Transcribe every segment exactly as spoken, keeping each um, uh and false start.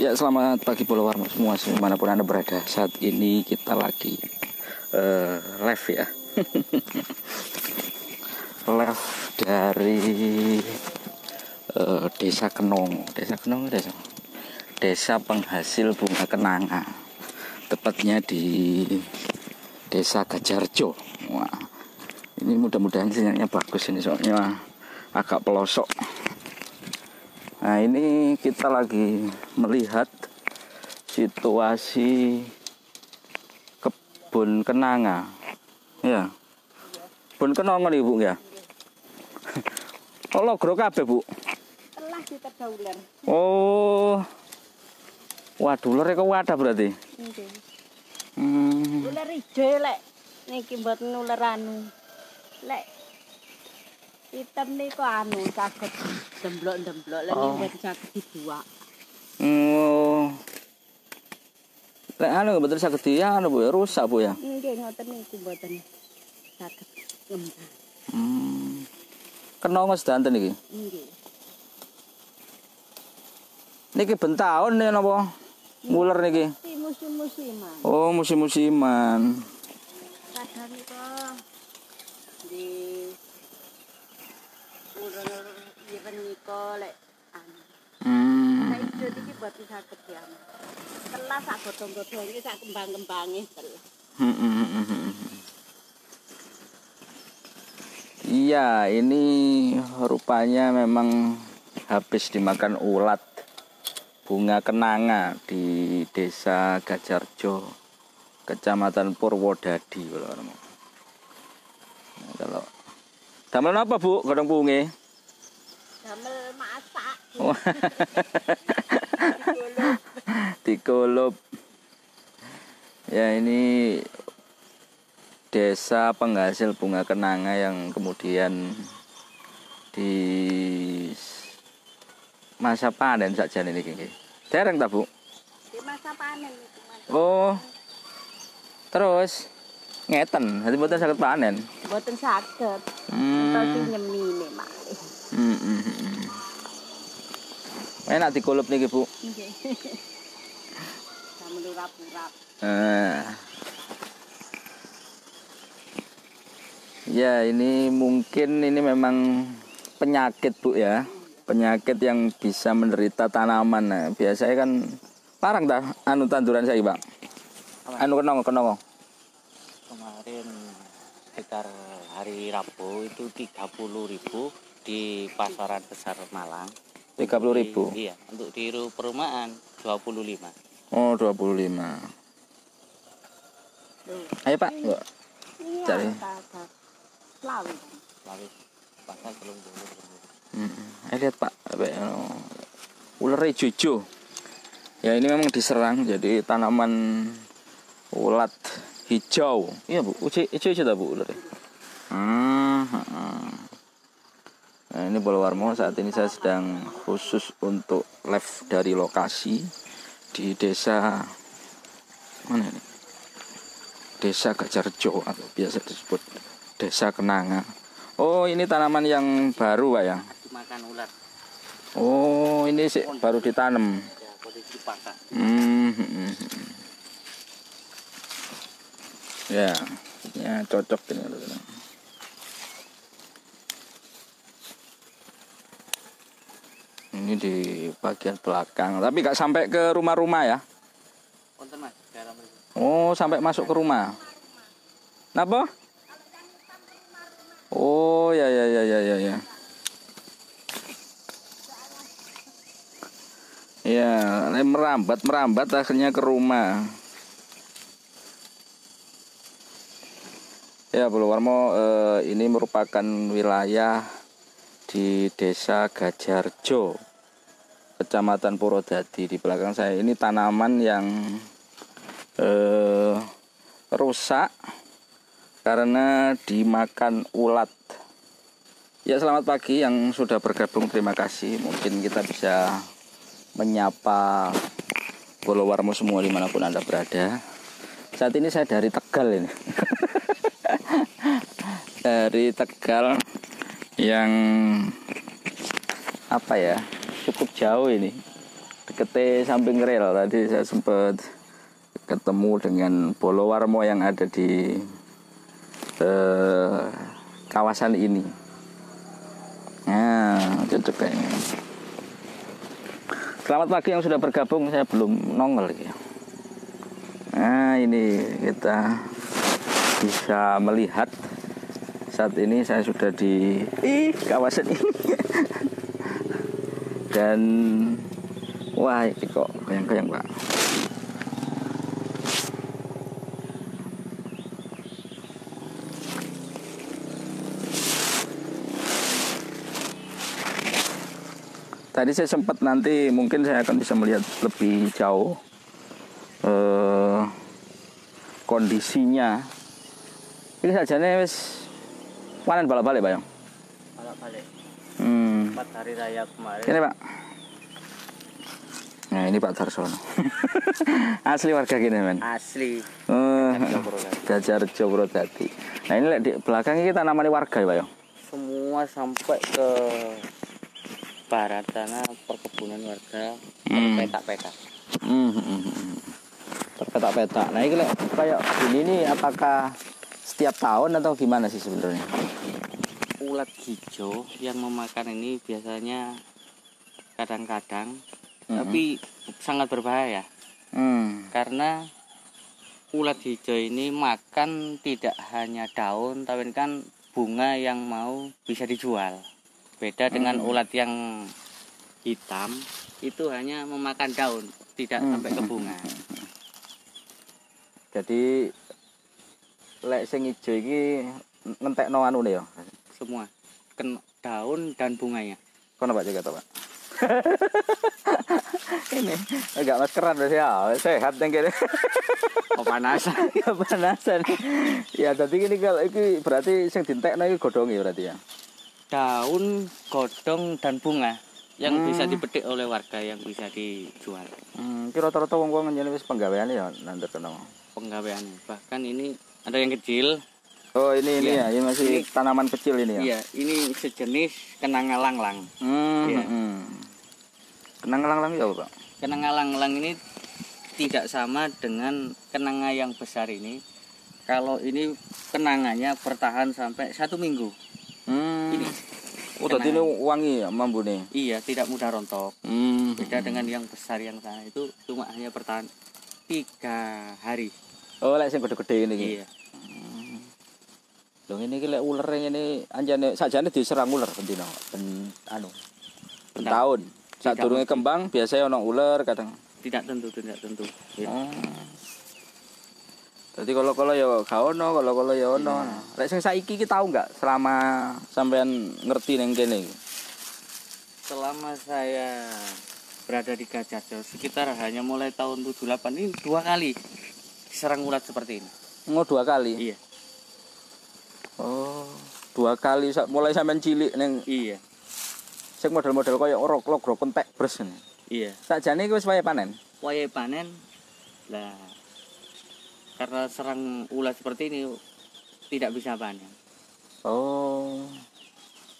Ya, selamat pagi Bolo Warmo semua, dimanapun Anda berada. Saat ini kita lagi uh, live ya. Live dari uh, Desa Kenong. Desa Kenong, Desa Desa penghasil bunga kenanga. Tepatnya di Desa Gajahrejo. Wah, ini mudah-mudahan sinyalnya bagus ini, soalnya agak pelosok. Nah, ini kita lagi melihat situasi kebun kenanga. Ya. Kebun kenanga nih, Bu, ya. Kalau gro kabeh, Bu. Telah ditedah ular. Oh. Waduh, ular kok wadah berarti. Nggih. Hmm. Ular ijo lek niki mboten ular anu. Lek hitam nih kok anu sakit demblok-demblok lagi oh. Buat sakit dibuak. Oh. Lek anu betul sakit dia anu Bu ya rusak Bu ya. Nggih ngoten niku mboten sakit ngembang. Hmm. Kenongo sedanten iki? Nggih. Niki ben taun napa? Muler niki. Musim-musiman. Oh, musim-musiman. Kadang niku di iya, ini rupanya memang habis dimakan ulat bunga kenanga di Desa Gajahrejo, Kecamatan Purwodadi. Nah, kalau damel apa, Bu? Godong bunge? Damel masak. Oh. Digolop. Digolop. Ya, ini desa penghasil bunga kenanga yang kemudian di masa panen saja ini niki. Dereng ta, Bu? Di masa panen itu, Mas. Oh. Terus ngeten, jadi mboten saged panen. Mboten saged. Hmm. Tapi nyemine malih. Hmm. Hmm. Enak dikulup niki, Bu. Nggih. Sambil urap-urap. Eh. Ya, ini mungkin ini memang penyakit, Bu ya. Penyakit yang bisa menderita tanaman. Nah, biasanya kan larang ta anu tanduran saiki, Pak. Anu kenongo-kenongo. Kemarin sekitar hari Rabu itu tiga puluh ribu di pasaran besar Malang. tiga puluh ribu. Iya, untuk di perumahan dua puluh lima. Oh, dua puluh lima. Ayo, Pak. Ini, ini cari. Lawi. Lawi. Pasar belum dulu. Heeh. Ayo lihat, Pak. Ular ijo-ijo. Ya, ini memang diserang jadi tanaman ulat hijau. Iya, Bu. Hijau-hijau ta, Bu, ularnya. Hmm, hmm. Nah, ini Bolo Warmo, saat ini saya sedang khusus untuk live dari lokasi di desa mana ini? Desa Gajahrejo atau biasa disebut Desa Kenanga. Oh, ini tanaman yang baru, Pak ya? Dimakan ular. Oh, ini sih baru ditanam. Ya, kondisi pasar. Hmm, hmm, hmm. Ya, ya cocok ini. Ini di bagian belakang, tapi nggak sampai ke rumah-rumah ya? Oh, sampai masuk ke rumah. Napa? Oh, ya ya ya ya ya. Ya, merambat merambat akhirnya ke rumah. Ya, Bolo Warmo, eh, ini merupakan wilayah di Desa Gajahrejo, Kecamatan Purwodadi. Di belakang saya ini tanaman yang eh, rusak karena dimakan ulat. Ya, selamat pagi yang sudah bergabung, terima kasih. Mungkin kita bisa menyapa Bolo Warmo semua dimanapun Anda berada. Saat ini saya dari Tegal ini. Dari Tegal yang apa ya, cukup jauh ini. Kete samping rel tadi saya sempat ketemu dengan Bolo Warmo yang ada di eh, kawasan ini. Nah, cocok kayaknya. Selamat pagi yang sudah bergabung, saya belum nongol ya. Nah, ini kita bisa melihat saat ini saya sudah di ih, kawasan ini. Dan wah, ini kok goyang-goyang, Pak. Tadi saya sempat, nanti mungkin saya akan bisa melihat lebih jauh eh, kondisinya. Ini saja nih, wis panen balak-balik, Pak. Balak-balik. Hmm. Empat hari raya kemarin. Ini, Pak. Nah, ini Pak Darsono. Asli warga gini, men. Asli. Uh, Gajahrejo, Purwodadi. Nah, ini di belakang ini tanaman warga ya, Pak ya. Semua sampai ke barat sana perkebunan warga, hmm. petak-petak. Hmm, hmm, hmm. Terpetak-petak. Nah, ini kayak gini nih, apakah setiap tahun atau gimana sih sebenarnya? Ulat hijau yang memakan ini biasanya kadang-kadang, tapi mm-hmm. sangat berbahaya mm. karena ulat hijau ini makan tidak hanya daun, tapi kan bunga yang mau bisa dijual. Beda dengan mm. ulat yang hitam, itu hanya memakan daun, tidak mm. sampai ke bunga. Jadi lek sing hijau ini ngentekno anune ya, semua kena daun dan bunganya. Kono Pak juga, Pak. Ini agak maskeran ya, sehat yang gini. Panasan, ya panasan. Ya tapi ini kalau ini berarti yang dintekno iki godhonge berarti ya. Daun, godhong dan bunga yang hmm. bisa dipetik oleh warga, yang bisa dijual. Hmm, kira-kira wong-wong ngene wis penggaweane ya nandur kena. Penggaweane. Bahkan ini ada yang kecil. Oh, ini ini ya, ya. Ini masih ini, tanaman kecil ini ya. Iya, ini sejenis kenang ngalanglang. Hmm. Ya. hmm. Kenang ngalanglang ya, Pak. Kenang ngalanglang ini tidak sama dengan kenanga yang besar ini. Kalau ini kenangannya bertahan sampai satu minggu. Hmm. Ini. Oh, tadi ini wangi ya, mambu nih. Iya, tidak mudah rontok. Hmm. Beda hmm. dengan yang besar yang sana itu cuma hanya bertahan tiga hari. Oh, lek sing gede-gede ini. Iya. Loh, ini kira ular yang ini anjane sajane diserang ular bendino ben anu ben tahun saat durunge kembang biasanya ono ular kadang tidak tentu tidak tentu ya. Oh. Jadi kalau-kalau ya gak ono, kalau-kalau ya ono. Ya. Lek sing saiki iki tahu enggak selama sampean ngerti ning kene iki? Selama saya berada di Gajahrejo sekitar hanya mulai tahun tujuh puluh delapan ini dua kali serang ulat seperti ini. Oh, dua kali. Iya. Oh, dua kali mulai sampean cilik neng. Iya. Sing model-model kaya orok-orok gro pentek bres ngene. Iya. Sakjane iki wis wayahe panen. Wayahe panen. Lah karena serang ulat seperti ini tidak bisa panen. Oh.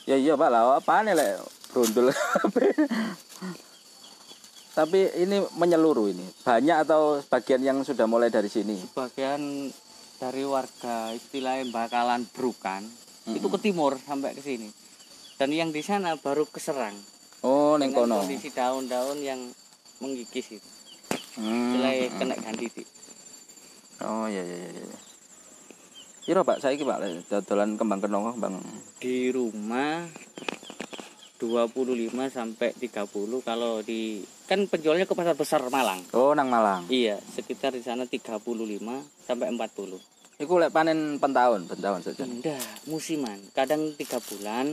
Ya iya, Pak, lah panen lek brondol. Tapi ini menyeluruh ini. Banyak atau bagian yang sudah mulai dari sini? Bagian dari warga istilahnya bakalan Brukan mm-hmm. itu ke timur sampai ke sini, dan yang di sana baru keserang. Oh, neng kono. Kondisi daun-daun yang menggigis itu, mm-hmm. istilahnya kena ganditi. Oh iya iya iya. Kira Pak, saya Pak dodolan kembang kenongo bang. Di rumah dua puluh lima sampai tiga puluh, kalau di kan penjualnya ke pasar besar Malang. Oh, nang Malang. Iya, sekitar di sana tiga puluh lima sampai empat puluh. Iku lek panen pentahun, pentahun saja. Enggak, musiman. Kadang tiga bulan.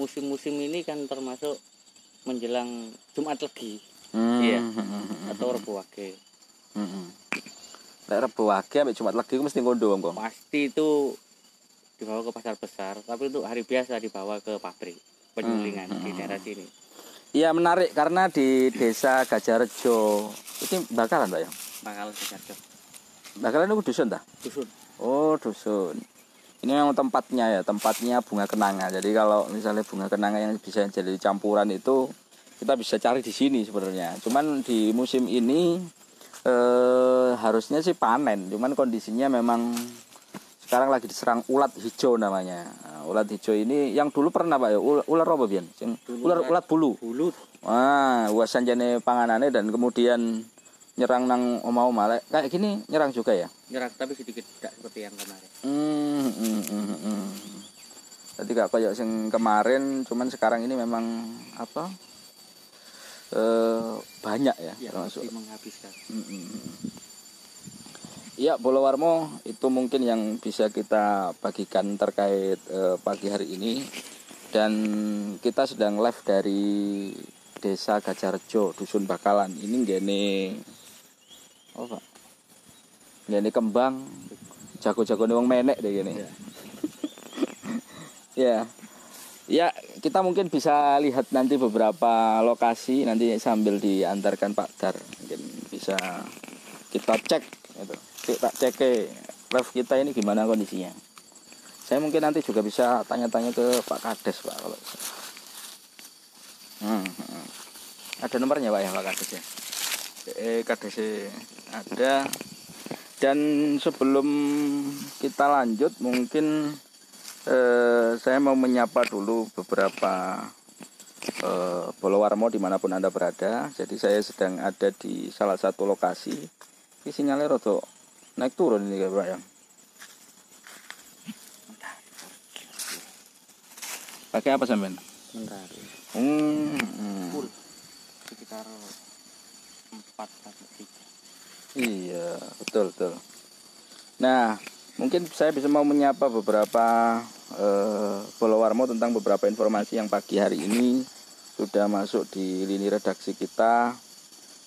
Musim-musim ini kan termasuk menjelang Jumat Legi. Hmm. Iya. Atau Rebo Wage. Heeh. Lek Rebo Wage sampai Jumat Legi mesti kondo, Bang. Pasti itu dibawa ke pasar besar, tapi untuk hari biasa dibawa ke pabrik penyulingan hmm. di daerah sini. Iya, menarik karena di desa Gajahrejo itu bakalan, Pak ya? Bakalan Gajahrejo. Bakalan itu dusun tak? Dusun. Oh, dusun. Ini memang tempatnya ya, tempatnya bunga kenanga. Jadi kalau misalnya bunga kenanga yang bisa jadi campuran itu kita bisa cari di sini sebenarnya. Cuman di musim ini eh, harusnya sih panen, cuman kondisinya memang sekarang lagi diserang ulat hijau namanya. Nah, ulat hijau ini yang dulu pernah Pak ya, ular apa Bian? Ular ulat bulu. Bulu. Wah, uasan jane panganane dan kemudian nyerang nang oma-oma kayak gini, nyerang juga ya? Nyerang, tapi sedikit, tidak seperti yang kemarin. Hmm, hmm, hmm, hmm. Tadi gak kayak yang kemarin, cuman sekarang ini memang apa? E, banyak ya, ya termasuk menghabiskan. Hmm, hmm. Ya, Bolo Warmo itu mungkin yang bisa kita bagikan terkait e, pagi hari ini, dan kita sedang live dari Desa Gajahrejo, Dusun Bakalan. Ini gini. Oh Pak, ini kembang jago-jago wong menek deh gini. Ya. ya, ya kita mungkin bisa lihat nanti beberapa lokasi nanti sambil diantarkan Pak Dar, mungkin bisa kita cek, gitu. Kita cek live kita ini gimana kondisinya. Saya mungkin nanti juga bisa tanya-tanya ke Pak Kades Pak kalau. Hmm, hmm. Ada nomornya Pak ya Pak Kades ya. K D C ada. Dan sebelum kita lanjut mungkin eh, saya mau menyapa dulu beberapa eh, Bolo Warmo dimanapun Anda berada. Jadi saya sedang ada di salah satu lokasi. Ini sinyalnya rodo naik turun ini Pak ya. Pakai apa sampean? Mentari. Hmm. hmm. Sekitar empat sampai tiga. Iya, betul betul. Nah, mungkin saya bisa mau menyapa beberapa eh, Bolo Warmo tentang beberapa informasi yang pagi hari ini sudah masuk di lini redaksi kita.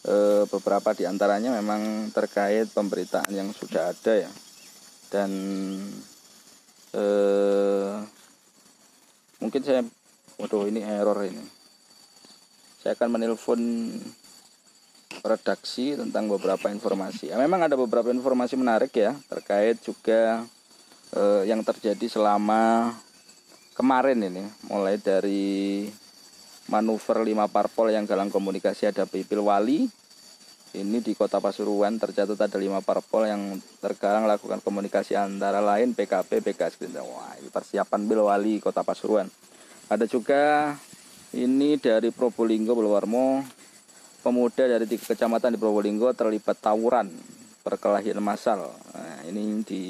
Eh, beberapa diantaranya memang terkait pemberitaan yang sudah ada ya. Dan eh, mungkin saya, waduh ini error ini. Saya akan menelpon redaksi tentang beberapa informasi. Ya, memang ada beberapa informasi menarik ya terkait juga eh, yang terjadi selama kemarin ini, mulai dari manuver lima parpol yang dalam komunikasi ada Pipil Wali. Ini di Kota Pasuruan tercatat ada lima parpol yang tergarang lakukan komunikasi antara lain P K B, P K S. Wah, ini persiapan Pil Wali Kota Pasuruan. Ada juga ini dari Probolinggo Bolo Warmo. Pemuda dari tiga kecamatan di Probolinggo terlibat tawuran perkelahian massal. Nah, ini di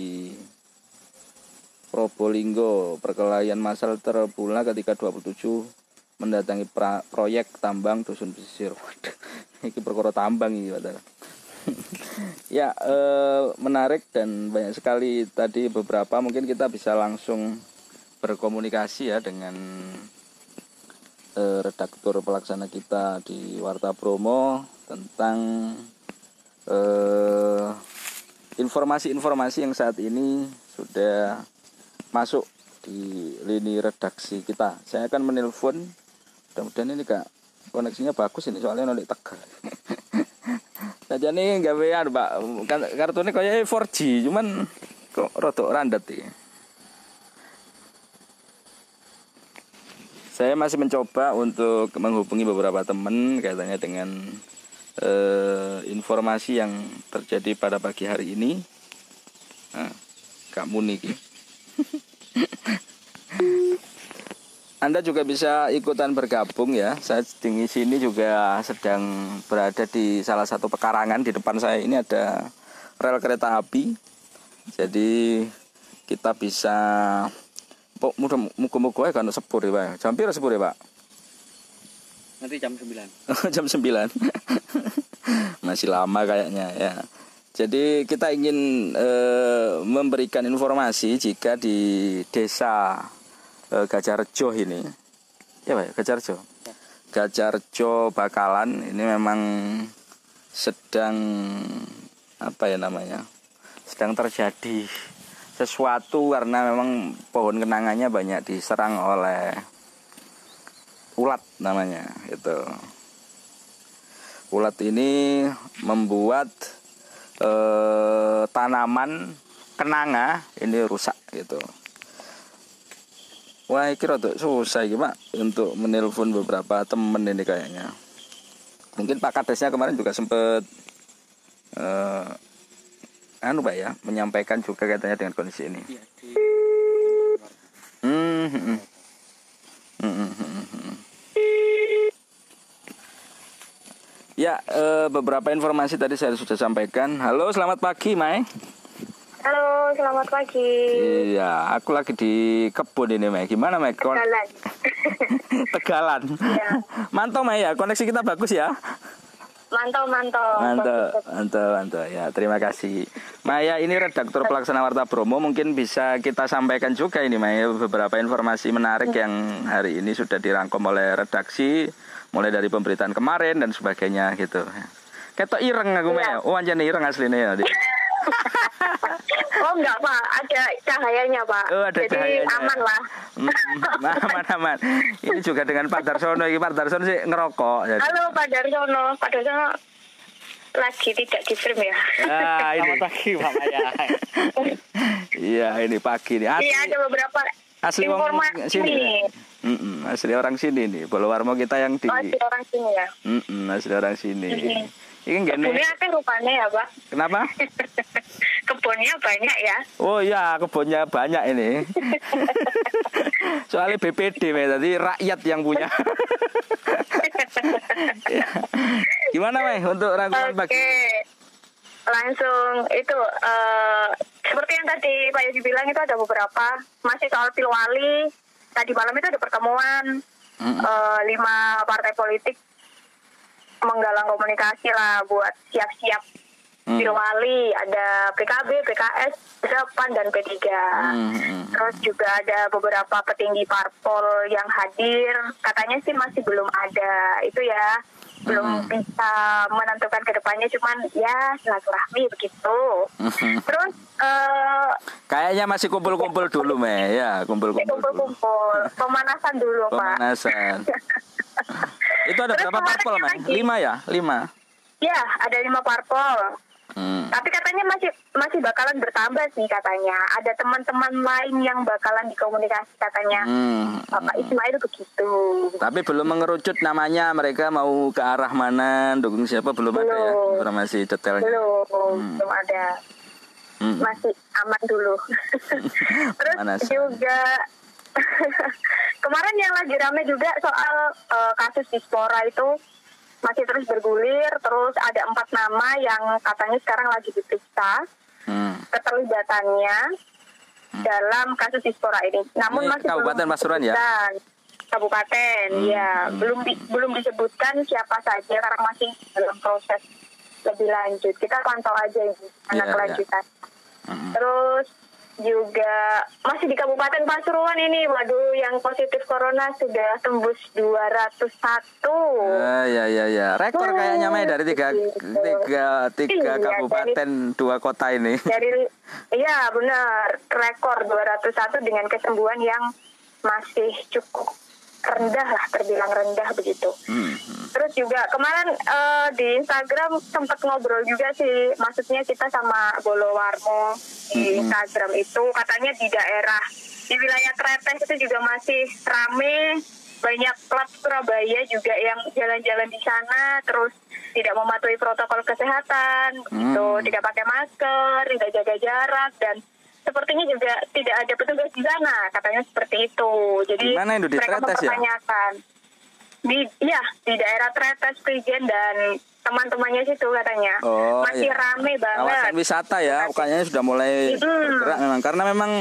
Probolinggo perkelahian massal terpula ketika dua puluh tujuh mendatangi pra, proyek tambang Dusun Pesisir. Waduh, ini perkara tambang ini, Pak. Ya, eh, menarik dan banyak sekali tadi beberapa. Mungkin kita bisa langsung berkomunikasi ya dengan redaktur pelaksana kita di Wartabromo tentang eh, informasi-informasi yang saat ini sudah masuk di lini redaksi kita. Saya akan menelpon, mudah-mudahan ini Kak koneksinya bagus ini soalnya nanti tegar. Tadi ini gawean Pak, kartunya kayaknya empat G cuman kok rodok randet ya. Saya masih mencoba untuk menghubungi beberapa teman kaitannya dengan eh, informasi yang terjadi pada pagi hari ini. Nah, Kak Muni. Anda juga bisa ikutan bergabung ya. Saya di sini juga sedang berada di salah satu pekarangan. Di depan saya ini ada rel kereta api. Jadi kita bisa Pak, mudah muka-muka kan sepur ya, Pak. Hampir sepur ya, Pak. Nanti jam sembilan. Jam sembilan. Masih lama kayaknya ya. Jadi kita ingin e, memberikan informasi jika di Desa e, Gajahrejo ini. Ya, Pak, Gajahrejo. Gajahrejo Bakalan ini memang sedang apa ya namanya? Sedang terjadi sesuatu karena memang pohon kenangannya banyak diserang oleh ulat namanya itu. Ulat ini membuat eh, tanaman kenanga ini rusak gitu. Wah, ini rada susah ini, Pak, untuk menelpon beberapa temen ini kayaknya. Mungkin Pak Kadesnya kemarin juga sempat eh, anu Pak ya, menyampaikan juga katanya dengan kondisi ini. Ya, di... hmm, hmm, hmm, hmm, hmm. Ya, eh, beberapa informasi tadi saya sudah sampaikan. Halo, selamat pagi, Mai. Halo, selamat pagi. Iya, aku lagi di kebun ini, Maya. Gimana, Maya? Kon... Tegalan. Tegalan. Ya. Mantau, Maya. Koneksi kita bagus ya. Mantau, mantau. Mantau, mantau, mantau. Ya, terima kasih. Maya, ini redaktur pelaksana Wartabromo. Mungkin bisa kita sampaikan juga ini, Maya. Beberapa informasi menarik yang hari ini sudah dirangkum oleh redaksi, mulai dari pemberitaan kemarin dan sebagainya gitu. Ketok ireng aku, Maya. Oh, anjane ireng aslinya ya. Oh enggak Pak, ada cahayanya Pak. Oh, ada. Jadi cahayanya. Aman lah. Hmm, aman aman. Ini juga dengan Pak Darsono, ini Pak Darsono sih ngerokok. Jadi. Halo Pak Darsono, Pak Darsono lagi tidak di film ya. Ah, ini pagi Pak Maya. Iya ini pagi nih. Iya ada beberapa asli informasi sini. Mm -mm, asli orang sini nih. Bolo Warmo kita yang di. Oh, asli orang sini ya. Mm -mm, asli orang sini. Mm-hmm. Kebunnya apa rupanya ya Pak? Kenapa? Kebunnya banyak ya? Oh iya, kebunnya banyak ini. Soalnya B P D tadi rakyat yang punya. Ya. Gimana Mei untuk rangkuman pagi? Oke, langsung itu uh, seperti yang tadi Pak Yudi bilang itu ada beberapa masih soal Pilwali. Tadi malam itu ada pertemuan mm -hmm. uh, lima partai politik. Menggalang komunikasi lah buat siap-siap Pilwali, -siap. hmm. Ada P K B, P K S, PAN dan P tiga. Hmm. Terus juga ada beberapa petinggi parpol yang hadir. Katanya sih masih belum ada itu ya, belum hmm. bisa menentukan kedepannya. Cuman ya silaturahmi begitu. Terus uh, kayaknya masih kumpul-kumpul dulu Mei ya, kumpul-kumpul. Kumpul-kumpul, pemanasan dulu pemanasan. Pak. Pemanasan. Itu ada terus berapa parpol, Mai? Lima ya? Lima? Ya, ada lima parpol. Hmm. Tapi katanya masih masih bakalan bertambah sih katanya. Ada teman-teman lain yang bakalan dikomunikasi katanya. Hmm. Bapak Ismail begitu. Tapi belum mengerucut namanya mereka mau ke arah mana, dukung siapa, belum, belum. ada ya? Informasi detailnya. Belum, hmm. belum ada. Hmm. Masih aman dulu. Terus Manasa. juga... Kemarin yang lagi rame juga soal uh, kasus Dispora itu masih terus bergulir. Terus ada empat nama yang katanya sekarang lagi diperiksa hmm. keterlibatannya hmm. dalam kasus Dispora ini. Namun ini masih Kabupaten Pasuruan ya? Kabupaten, hmm. ya hmm. belum di, belum disebutkan siapa saja karena masih dalam proses lebih lanjut. Kita pantau aja ini anak yeah, lanjutan. Yeah. Hmm. Terus juga masih di Kabupaten Pasuruan ini, waduh yang positif corona sudah tembus dua ratus satu. Ah, ya ya ya, rekor oh, kayaknya Mei dari tiga tiga tiga iya, kabupaten dari, dua kota ini. Dari iya benar, rekor dua ratus satu dengan kesembuhan yang masih cukup rendah lah, terbilang rendah begitu. Hmm. Terus juga kemarin uh, di Instagram sempat ngobrol juga sih, maksudnya kita sama Bolo Warmo di hmm. Instagram itu katanya di daerah di wilayah Tretes itu juga masih rame, banyak klub Surabaya juga yang jalan-jalan di sana, terus tidak mematuhi protokol kesehatan, hmm. gitu, tidak pakai masker, tidak jaga jarak dan sepertinya juga tidak ada petugas di sana, katanya seperti itu. Jadi dimana itu, di mereka Tretes mempertanyakan ya? Di, ya, di daerah Tretes, Prigen dan teman-temannya situ katanya. Oh, masih iya. rame banget. Kawasan wisata ya, bukannya sudah mulai hmm. bergerak memang. Karena memang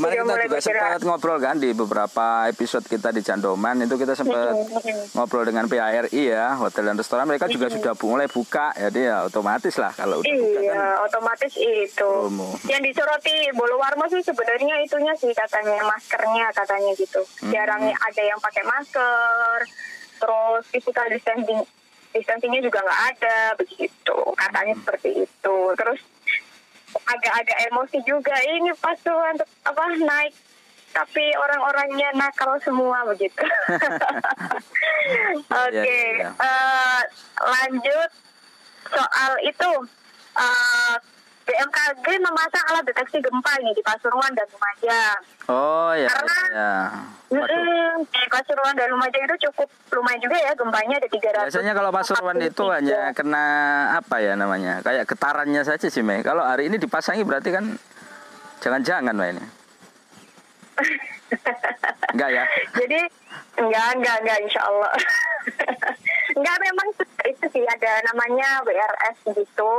kemarin sudah kita juga bergerak. sempat ngobrol kan di beberapa episode kita di D'Jandoman. Itu kita sempat hmm. ngobrol dengan P A R I ya, hotel dan restoran. Mereka juga hmm. sudah mulai buka, jadi ya otomatis lah kalau udah iya, buka kan. Iya, otomatis itu. Promo. Yang disoroti Bolo Warmo sih sebenarnya itunya sih katanya, maskernya katanya gitu. Hmm. Jarang ada yang pakai masker, terus physical distancing. Distansinya juga nggak ada begitu katanya hmm. seperti itu. Terus agak-agak emosi juga ini pas tuh apa naik tapi orang-orangnya nakal semua begitu. Oke okay. yeah, yeah. uh, lanjut soal itu uh, B M K G memasang alat deteksi gempa ini di Pasuruan dan Lumajang. Oh ya. Karena ya. Mm, di Pasuruan dan Lumajang itu cukup lumayan juga ya gempanya, ada tiga ratus. Biasanya kalau Pasuruan itu hanya kena apa ya namanya, kayak getarannya saja sih Mei. Kalau hari ini dipasangi berarti kan jangan-jangan Mei ini. Enggak ya? Jadi enggak, enggak, enggak insya Allah. Enggak, memang itu sih ada namanya W R S gitu.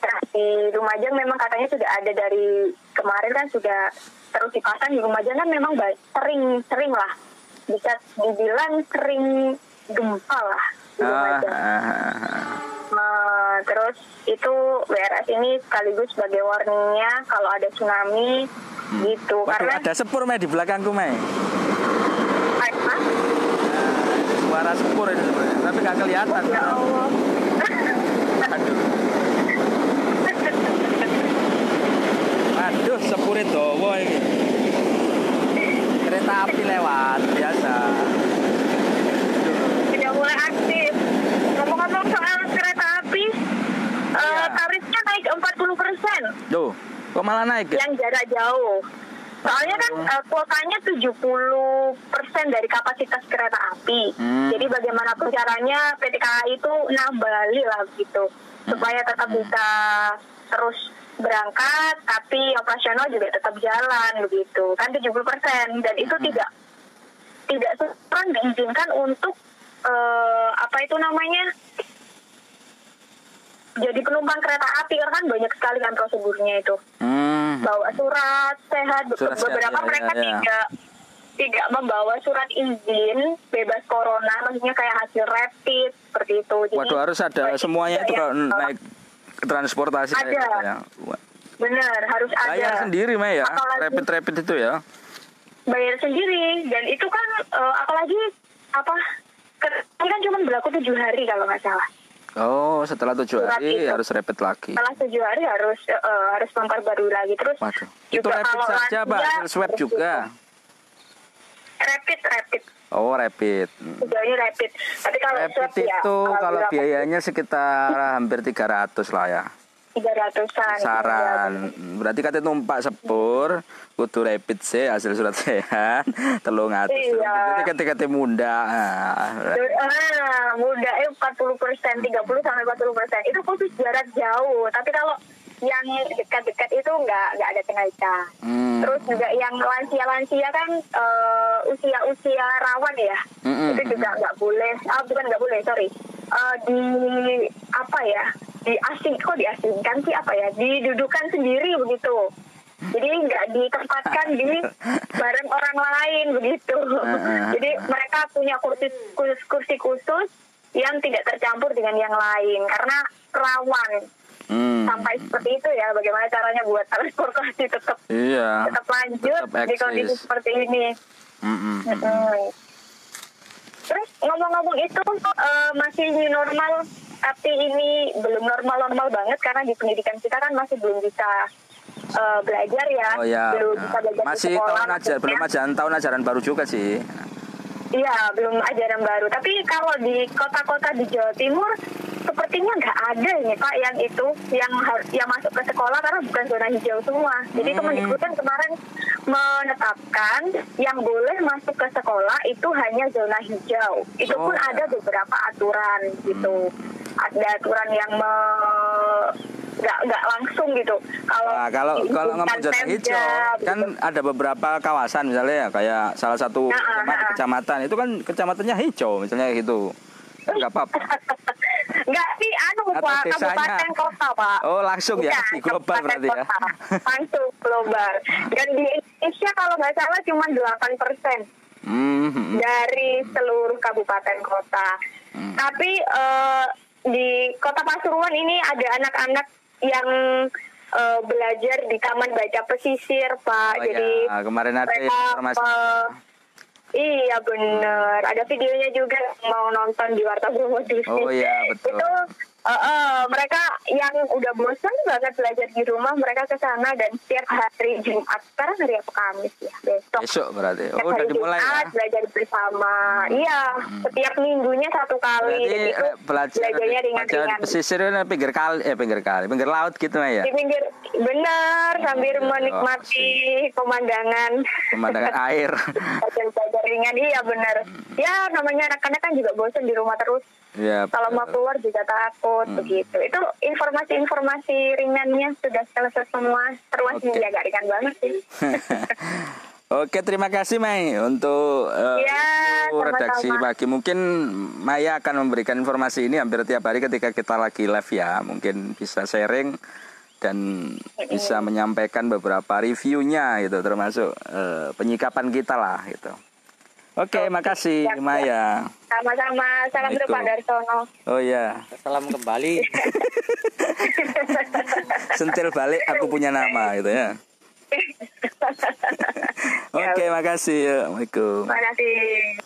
Nah, di Lumajang memang katanya sudah ada dari kemarin kan sudah terus dipasang di Lumajang kan memang sering-sering lah. Bisa dibilang sering gempa lah di Lumajang. Oh. Nah, terus itu W R S ini sekaligus sebagai warningnya kalau ada tsunami hmm. gitu. Waduh, karena ada sepur Mei di belakangku Mei. Apa? Suara sepur ini sebenarnya, tapi nggak kelihatan. Ya Allah. Aduh. Aduh, sepure dawa ini. Kereta api lewat biasa. Sudah mulai aktif. Ngomong-ngomong soal kereta api, iya. uh, tarifnya naik empat puluh persen. Duh, kok malah naik? Yang jarak jauh. Soalnya kan uh, kuotanya tujuh puluh persen dari kapasitas kereta api. Hmm. Jadi bagaimanapun caranya P T K A I itu nambali lah gitu. Supaya tetap bisa terus berangkat, tapi operasional juga tetap jalan begitu. Kan tujuh puluh persen dan itu hmm. tidak tidak sekarang diizinkan untuk uh, apa itu namanya? Jadi penumpang kereta api kan banyak sekali kan prosedurnya itu. Hmm. Bawa surat sehat, surat beberapa sehat, mereka ya, ya. tidak tidak membawa surat izin bebas corona, maksudnya kayak hasil rapid seperti itu. Jadi, waduh, harus ada semuanya itu kalau ya, naik transportasi ada. Ya. Benar, harus ada. Bayar sendiri Mei ya, rapid-rapid itu ya. Bayar sendiri dan itu kan uh, apalagi apa ini kan cuma berlaku tujuh hari kalau nggak salah. Oh, setelah tujuh hari itu harus rapid lagi. Setelah tujuh hari harus uh, harus memperbarui lagi terus. Waduh, itu rapid saja, Pak. Hasil swab juga. Rapid, rapid. Oh, rapid. Sejauh ini rapid. Tapi kalau rapid swab itu ya, kalau, kalau biayanya itu sekitar hampir tiga ratus lah ya. tiga ratusan. Saran. tiga ratus. Berarti kata numpak sepur, kudu rapid sih hasil surat sehat, telung atus. Iya. Itu ketika muda. Ah, muda eh empat puluh persen, tiga puluh sampai empat puluh persen. Itu khusus jarak jauh. Tapi kalau yang dekat-dekat itu nggak nggak ada kenaikan. Hmm. Terus juga yang lansia-lansia kan uh, usia-usia rawan ya. Mm-mm. Itu juga nggak boleh. Ah, bukan nggak boleh, sorry. Uh, di apa ya? diasing kok diasingkan sih apa ya didudukan sendiri begitu, jadi nggak ditempatkan di bareng orang lain begitu. Jadi mereka punya kursi, kursi khusus yang tidak tercampur dengan yang lain karena rawan hmm. sampai seperti itu ya. Bagaimana caranya buat transportasi tetap iya, tetap lanjut tetap di kondisi seperti ini. Mm-mm. Mm-mm. Terus ngomong-ngomong itu uh, masih new normal. Tapi ini belum normal-normal banget karena di pendidikan kita kan masih belum bisa uh, belajar ya. Oh, ya, belum ya. Bisa belajar masih di sekolah, tahun ajar, belum ajaran tahun ajaran baru juga sih. Iya, belum ajaran baru. Tapi kalau di kota-kota di Jawa Timur sepertinya nggak ada ini Pak yang itu yang yang masuk ke sekolah karena bukan zona hijau semua. Jadi Kemendikbudristek kemarin menetapkan yang boleh masuk ke sekolah itu hanya zona hijau. Itu pun oh, ada beberapa aturan gitu. Ada aturan yang nggak me... nggak langsung gitu. Kalau nah, kalau kalau ngomong zona hijau kan gitu. Ada beberapa kawasan misalnya ya kayak salah satu nah, kecamatan, nah. kecamatan itu kan kecamatannya hijau misalnya gitu. Nggak apa-apa. Enggak sih, anu Pak, kabupaten kota Pak. Oh langsung ya, ya global berarti ya. Langsung global. Dan di Indonesia kalau nggak salah cuma delapan persen mm-hmm. dari seluruh kabupaten kota. Mm. Tapi uh, di kota Pasuruan ini ada anak-anak yang uh, belajar di Taman Baca Pesisir Pak. Oh, jadi ya. Kemarin ada informasi. Iya bener, ada videonya juga mau nonton di Wartabromo. Oh iya betul. Itu Uh, uh, mereka yang udah bosan banget belajar di rumah, mereka ke sana dan setiap hari Jumat, sekarang hari apa Kamis ya, besok. Besok berarti. Oh, udah dimulai Jumat, ya. Belajar bersama. Hmm. Iya, hmm. setiap minggunya satu kali. Berarti itu belajar, belajarnya ringan-ringan. Pesisir pinggir kali, eh pinggir kali, pinggir laut gitu ya. Di pinggir, bener, oh, sambil oh, menikmati oh, pemandangan. Pemandangan air. Belajar-belajar ringan, iya bener. Hmm. Ya, namanya anak-anak kan juga bosan di rumah terus. Yep. Kalau mau keluar juga takut, hmm. begitu. Itu informasi-informasi ringannya sudah selesai semua. Terus okay. Agak ringan banget sih. Oke, terima kasih Mai untuk uh, ya, redaksi pagi. Mungkin Maya akan memberikan informasi ini hampir tiap hari ketika kita lagi live ya. Mungkin bisa sharing dan hmm. bisa menyampaikan beberapa reviewnya gitu, termasuk uh, penyikapan kita lah gitu. Oke, makasih ya, Maya. Sama-sama, salam untuk Pak Darsono. Oh ya, salam kembali. Sentil balik, aku punya nama gitu ya. Oke, makasih. Assalamualaikum. Makasih.